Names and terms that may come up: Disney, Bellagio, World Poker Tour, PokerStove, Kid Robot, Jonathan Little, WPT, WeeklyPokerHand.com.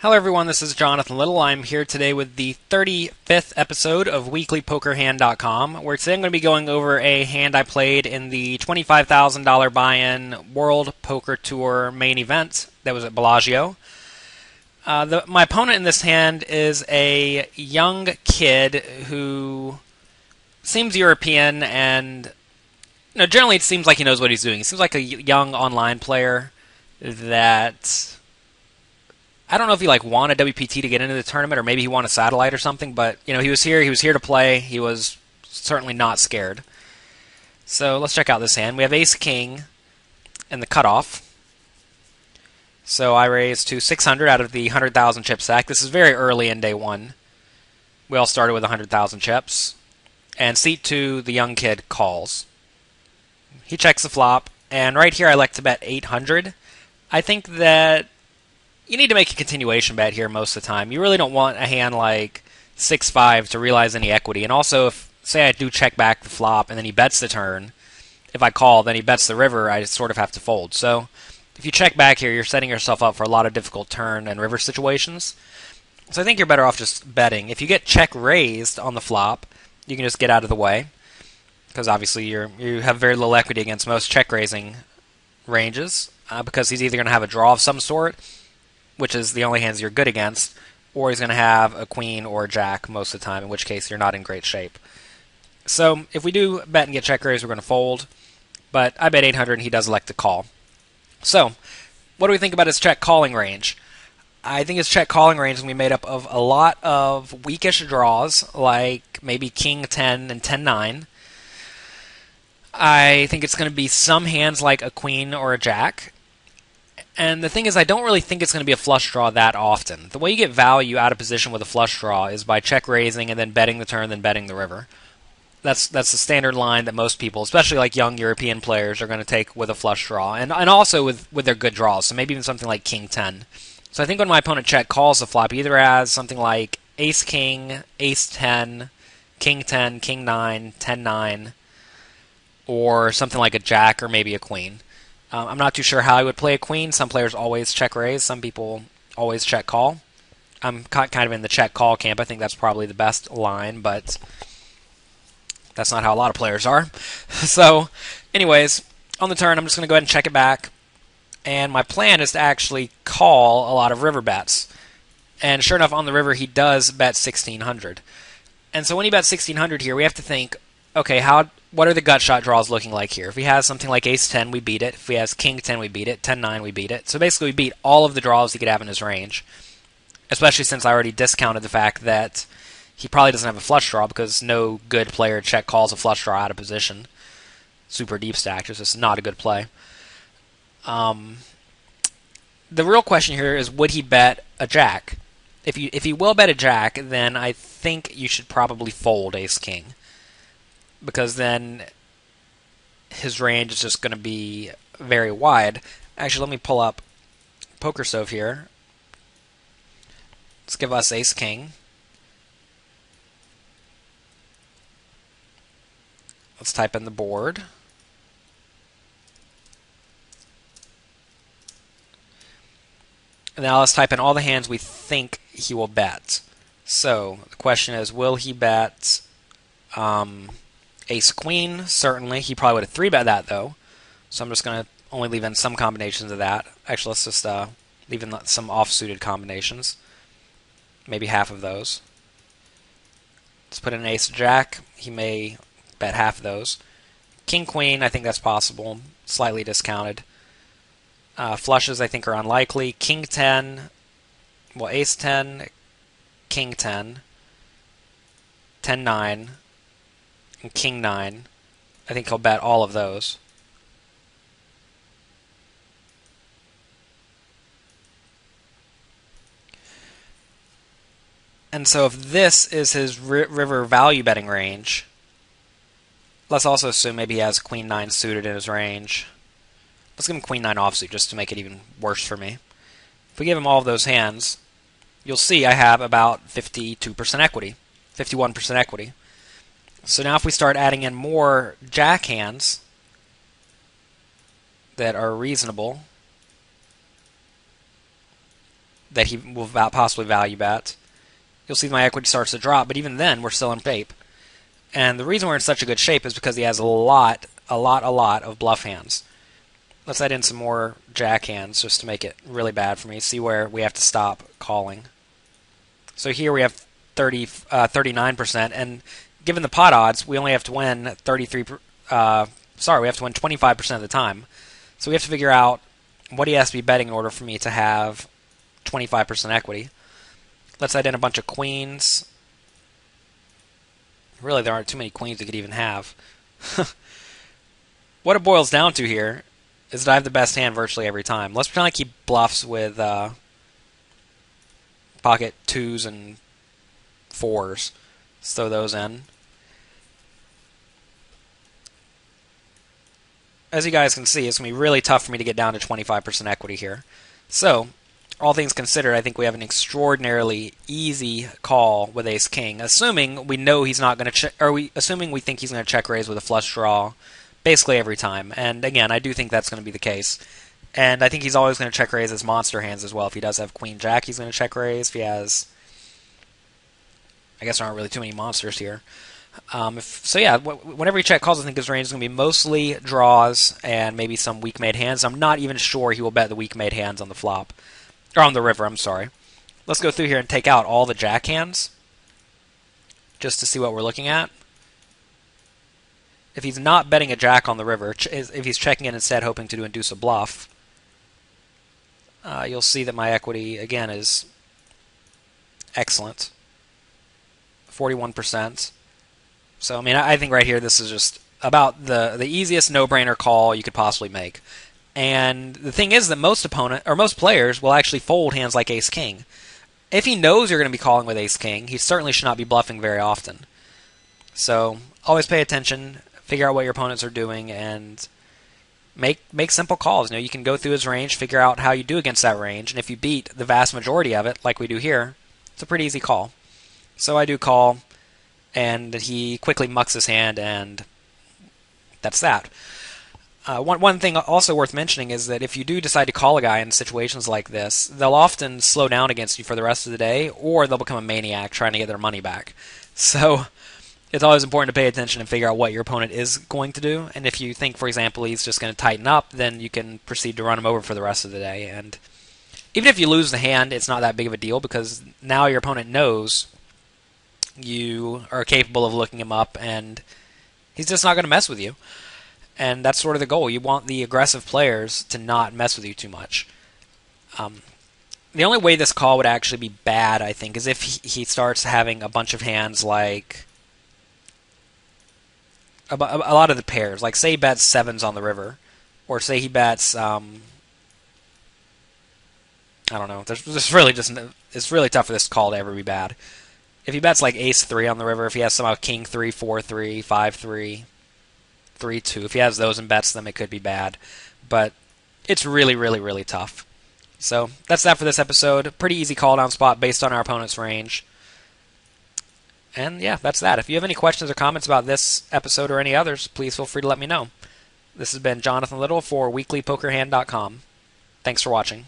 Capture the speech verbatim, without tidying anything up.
Hello everyone, this is Jonathan Little. I'm here today with the thirty-fifth episode of Weekly Poker Hand dot com, where today I'm going to be going over a hand I played in the twenty-five thousand dollar buy-in World Poker Tour main event that was at Bellagio. Uh, the, my opponent in this hand is a young kid who seems European and you know, generally it seems like he knows what he's doing. He seems like a young online player that... I don't know if he like won a W P T to get into the tournament, or maybe he won a satellite or something. But you know, he was here. He was here to play. He was certainly not scared. So let's check out this hand. We have Ace King, and the cutoff. So I raised to six hundred out of the one hundred thousand chip stack. This is very early in day one. We all started with one hundred thousand chips, and seat two, the young kid calls. He checks the flop, and right here I like to bet eight hundred. I think that. You need to make a continuation bet here most of the time. You really don't want a hand like six five to realize any equity. And also, if say I do check back the flop and then he bets the turn, if I call, then he bets the river, I sort of have to fold. So if you check back here, you're setting yourself up for a lot of difficult turn and river situations. So I think you're better off just betting. If you get check raised on the flop, you can just get out of the way because obviously you're, you have very little equity against most check raising ranges uh, because he's either going to have a draw of some sort, which is the only hands you're good against, or he's going to have a queen or a jack most of the time, in which case you're not in great shape. So if we do bet and get check raised, we're going to fold, but I bet eight hundred and he does elect to call. So what do we think about his check calling range? I think his check calling range is going to be made up of a lot of weakish draws, like maybe king ten and ten nine. I think it's going to be some hands like a queen or a jack. And the thing is, I don't really think it's going to be a flush draw that often. The way you get value out of position with a flush draw is by check raising and then betting the turn, then betting the river. That's that's the standard line that most people, especially like young European players, are going to take with a flush draw, and and also with, with their good draws, so maybe even something like king ten. So I think when my opponent check calls the flop, he either has something like ace-king, ace ten, king ten, king nine, ten nine, or something like a jack or maybe a queen. Um, I'm not too sure how I would play a queen. Some players always check raise. Some people always check call. I'm kind of in the check call camp. I think that's probably the best line, but that's not how a lot of players are. So anyways, on the turn, I'm just going to go ahead and check it back. And my plan is to actually call a lot of river bets. And sure enough, on the river, he does bet sixteen hundred. And so when he bets sixteen hundred here, we have to think, okay, how... what are the gut shot draws looking like here? If he has something like ace ten, we beat it. If he has king ten, we beat it. ten nine, we beat it. So basically we beat all of the draws he could have in his range, especially since I already discounted the fact that he probably doesn't have a flush draw because no good player check calls a flush draw out of position. Super deep stacked. It's just not a good play. Um, the real question here is, would he bet a jack? If, you, if he will bet a jack, then I think you should probably fold ace-king, because then his range is just going to be very wide. Actually, let me pull up PokerStove here. Let's give us ace-king. Let's type in the board. And now let's type in all the hands we think he will bet. So the question is, will he bet... Um, Ace Queen, certainly. He probably would have three bet that though, so I'm just going to only leave in some combinations of that. Actually, let's just uh, leave in some off-suited combinations, maybe half of those. Let's put in Ace Jack. He may bet half of those. King Queen, I think that's possible, slightly discounted. Uh, flushes, I think, are unlikely. King ten, well, Ace ten, King ten, ten nine. And king nine. I think he'll bet all of those. And so if this is his ri river value betting range, let's also assume maybe he has queen nine suited in his range. Let's give him queen nine offsuit just to make it even worse for me. If we give him all of those hands, you'll see I have about fifty-two percent equity, fifty-one percent equity. So now if we start adding in more jack hands that are reasonable, that he will possibly value bet. You'll see my equity starts to drop, but even then, we're still in shape. And the reason we're in such a good shape is because he has a lot, a lot, a lot of bluff hands. Let's add in some more jack hands just to make it really bad for me. See where we have to stop calling. So here we have thirty, uh, thirty-nine percent, and given the pot odds, we only have to win thirty-three. Uh, sorry, we have to win twenty-five percent of the time. So we have to figure out what he has to be betting in order for me to have twenty-five percent equity. Let's add in a bunch of queens. Really, there aren't too many queens we could even have. What it boils down to here is that I have the best hand virtually every time. Let's pretend I keep bluffs with uh, pocket twos and fours. Let's throw those in. As you guys can see, it's going to be really tough for me to get down to twenty-five percent equity here. So, all things considered, I think we have an extraordinarily easy call with Ace King, assuming we know he's not going to check, or we assuming we think he's going to check raise with a flush draw basically every time. And again, I do think that's going to be the case. And I think he's always going to check raise his monster hands as well. If he does have Queen Jack, he's going to check raise. If he has, I guess there aren't really too many monsters here. Um, if, so yeah, w whenever he check calls, I think his range is going to be mostly draws and maybe some weak made hands. I'm not even sure he will bet the weak made hands on the flop, or on the river. I'm sorry. Let's go through here and take out all the jack hands, just to see what we're looking at. If he's not betting a jack on the river, ch if he's checking in instead, hoping to induce a bluff, uh, you'll see that my equity again is excellent, forty-one percent. So, I mean, I think right here this is just about the, the easiest no-brainer call you could possibly make. And the thing is that most opponent or most players will actually fold hands like Ace-King. If he knows you're going to be calling with Ace-King, he certainly should not be bluffing very often. So, always pay attention, figure out what your opponents are doing, and make make simple calls. You know, you can go through his range, figure out how you do against that range, and if you beat the vast majority of it, like we do here, it's a pretty easy call. So I do call, and he quickly mucks his hand, and that's that. Uh, one, one thing also worth mentioning is that if you do decide to call a guy in situations like this, they'll often slow down against you for the rest of the day, or they'll become a maniac trying to get their money back. So it's always important to pay attention and figure out what your opponent is going to do, and if you think, for example, he's just going to tighten up, then you can proceed to run him over for the rest of the day. And even if you lose the hand, it's not that big of a deal, because now your opponent knows you are capable of looking him up, and he's just not going to mess with you. And that's sort of the goal. You want the aggressive players to not mess with you too much. Um, the only way this call would actually be bad, I think, is if he, he starts having a bunch of hands like a, a, a lot of the pairs. Like, say he bets sevens on the river, or say he bets um, I don't know. There's, there's really just it's really tough for this call to ever be bad. If he bets like ace three on the river, if he has somehow king three, four three, five three, three two, if he has those and bets them, it could be bad. But it's really, really, really tough. So that's that for this episode. Pretty easy call down spot based on our opponent's range. And yeah, that's that. If you have any questions or comments about this episode or any others, please feel free to let me know. This has been Jonathan Little for Weekly Poker Hand dot com. Thanks for watching.